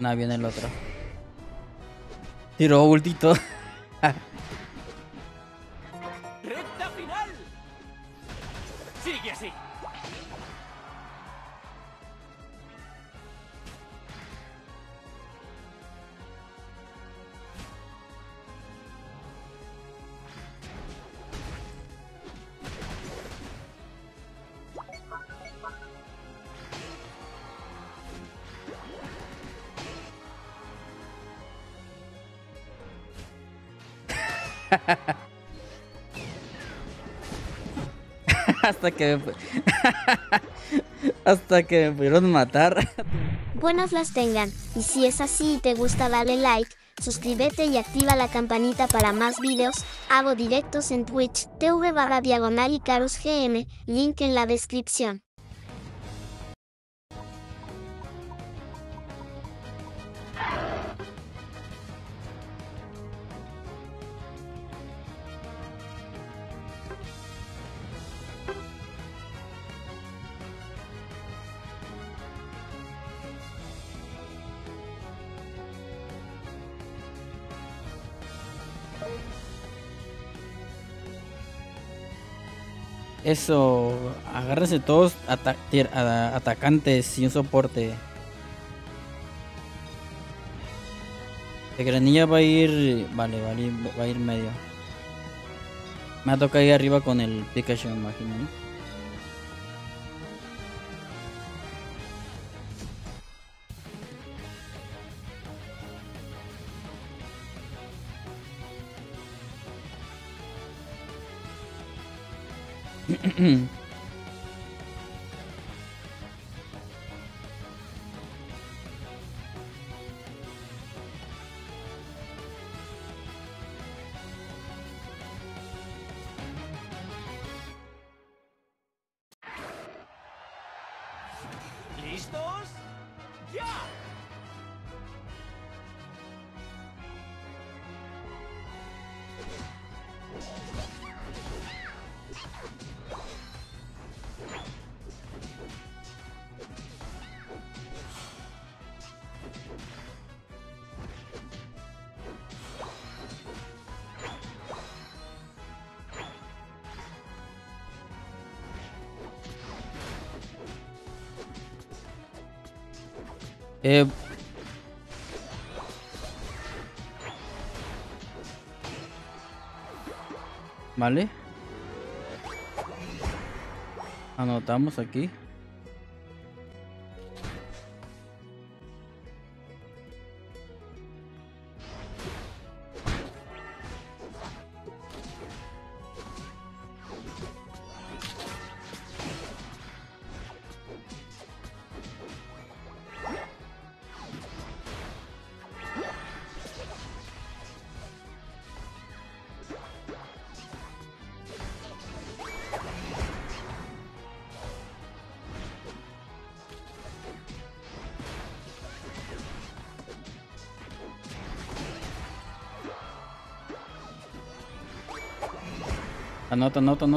Nada, viene el otro. Tiró bultito. ¡Recta final! ¡Sigue así! Hasta que me pudieron matar. Buenas las tengan. Y si es así y te gusta, dale like, suscríbete y activa la campanita para más videos. Hago directos en Twitch, twitch.tv/IkarusGM, link en la descripción. Eso, agárrense todos atacantes y un soporte. De granilla va a ir... Vale, va a ir medio. Me ha tocado ir arriba con el Pikachu, me imagino, ¿no? ¿Listos? ¡Ya! Vale. Anotamos aquí.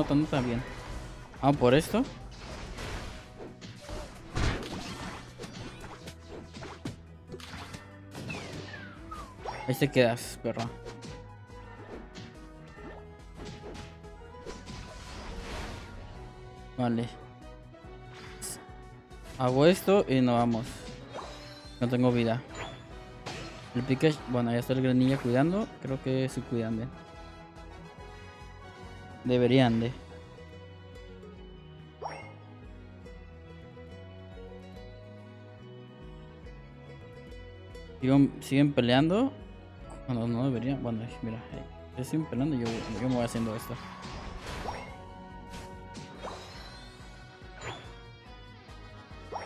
Anota, bien. Vamos por esto. Ahí te quedas, perro. Vale. Hago esto y nos vamos. No tengo vida. El Pikachu... Bueno, ya está el granilla cuidando. Creo que sí cuidan bien. Deberían de. Siguen peleando. Bueno, no deberían. Bueno, mira. Siguen peleando y yo me voy haciendo esto.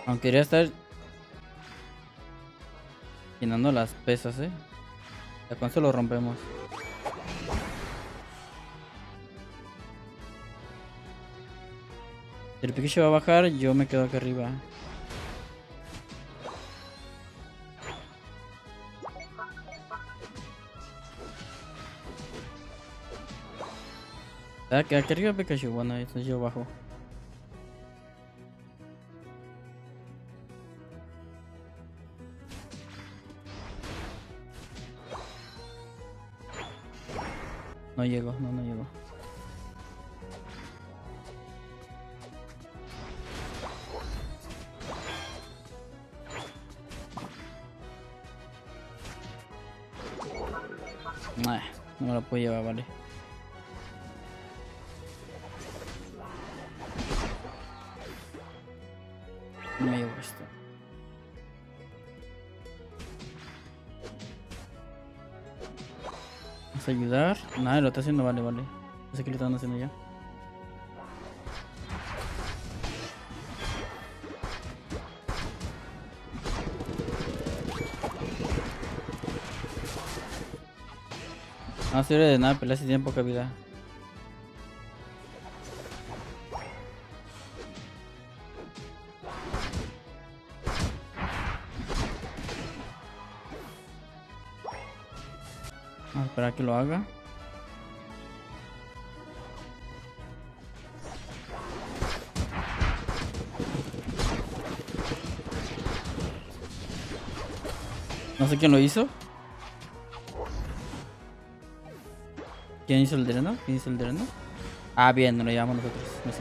Aunque quería estar llenando las pesas, ¿eh? Ya con eso lo rompemos. El Pikachu va a bajar, yo me quedo acá arriba. Acá arriba Pikachu, bueno, entonces yo bajo. No llego, no llego. No me la puedo llevar, vale. No me llevo esto. ¿Vas a ayudar? Nada, lo está haciendo, vale. No sé qué lo están haciendo ya. No sirve de nada, pero hace tiempo que vida. Vamos a esperar a que lo haga. No sé quién lo hizo. ¿Quién hizo el dreno? Ah, bien, nos lo llevamos nosotros. Me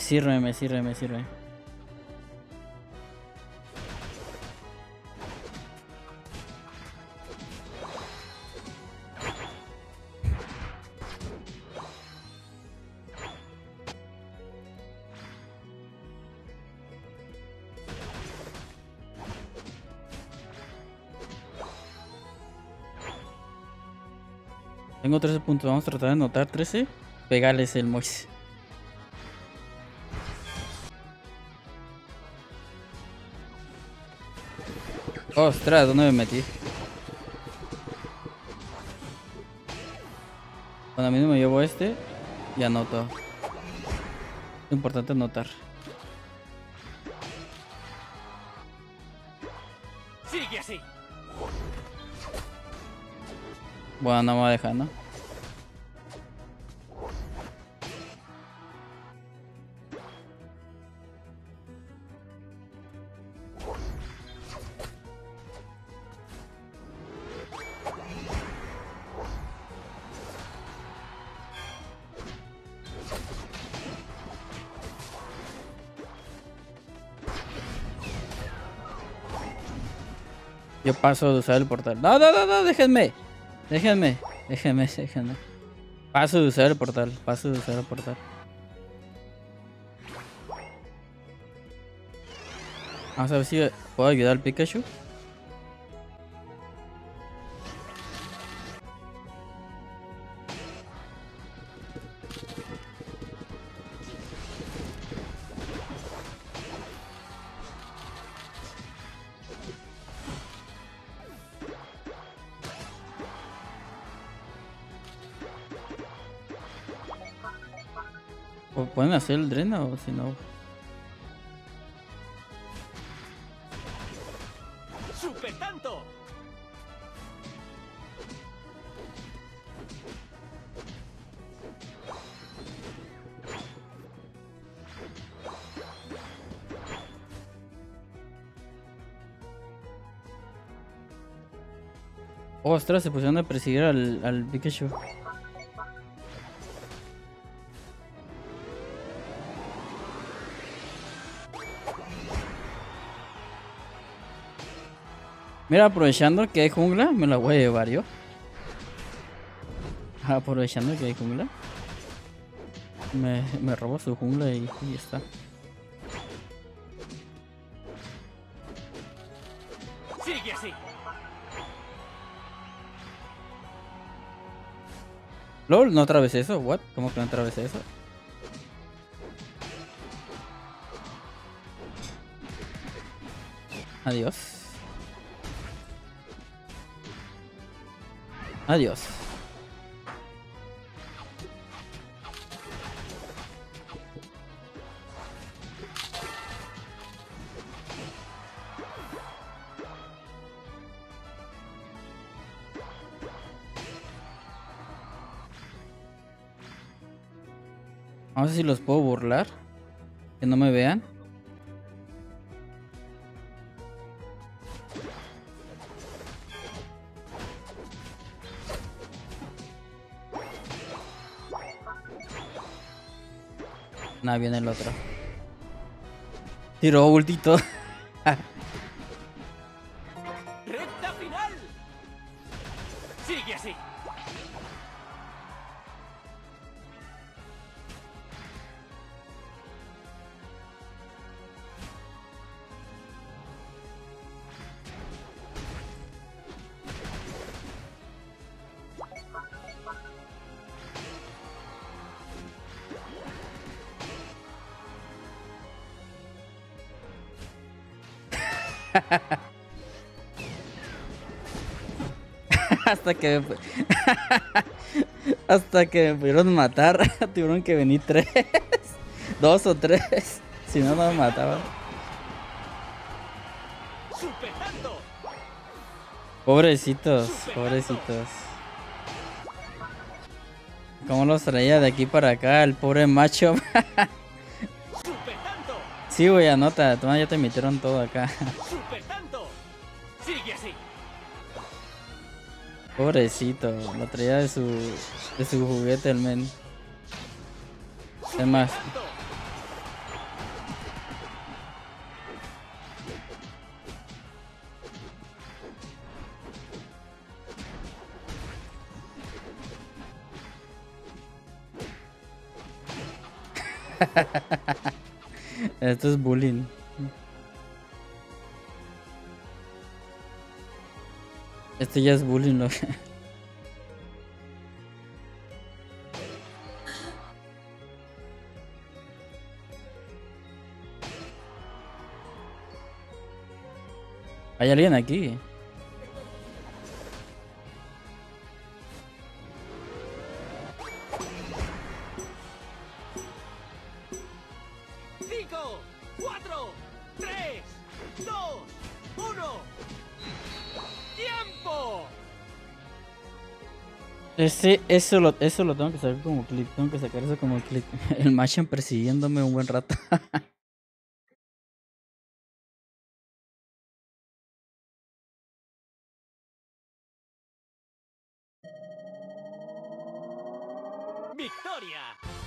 sirve. Me sirve. Tengo 13 puntos, vamos a tratar de anotar 13. Pegarles el Moise. Ostras, ¿dónde me metí? Bueno, a mí no me llevo este y anoto. Es importante anotar. Sigue así. Bueno, no me va a dejar, ¿no? Yo paso de usar el portal. No, déjenme. Déjenme. Paso de usar el portal. Vamos a ver si puedo ayudar al Pikachu. ¿O pueden hacer el dreno o si no? ¡Super tanto! Ostras, se pusieron a perseguir al Pikachu. Mira, aprovechando que hay jungla, me la voy a llevar yo. Aprovechando que hay jungla. Me robo su jungla y está. Sigue así. LOL, no atravesé eso, what? ¿Cómo que no atravesé eso? Adiós. Adiós. No sé si los puedo burlar, que no me vean. No, viene el otro. Tiró bultito. ¡Recta final! ¡Sigue así! Hasta que me pudieron matar. Tuvieron que venir tres. Dos o tres. Si no, no me mataban. Pobrecitos, pobrecitos. ¿Cómo los traía de aquí para acá el pobre Machamp? Sí, güey, anota. Ya te metieron todo acá. Pobrecito, lo traía de su juguete el men. Es más. Esto es bullying. Esto ya es bullying, ¿no? ¿Hay alguien aquí? Eso lo tengo que sacar como clip. Tengo que sacar eso como clip. El Machamp persiguiéndome un buen rato. ¡Victoria!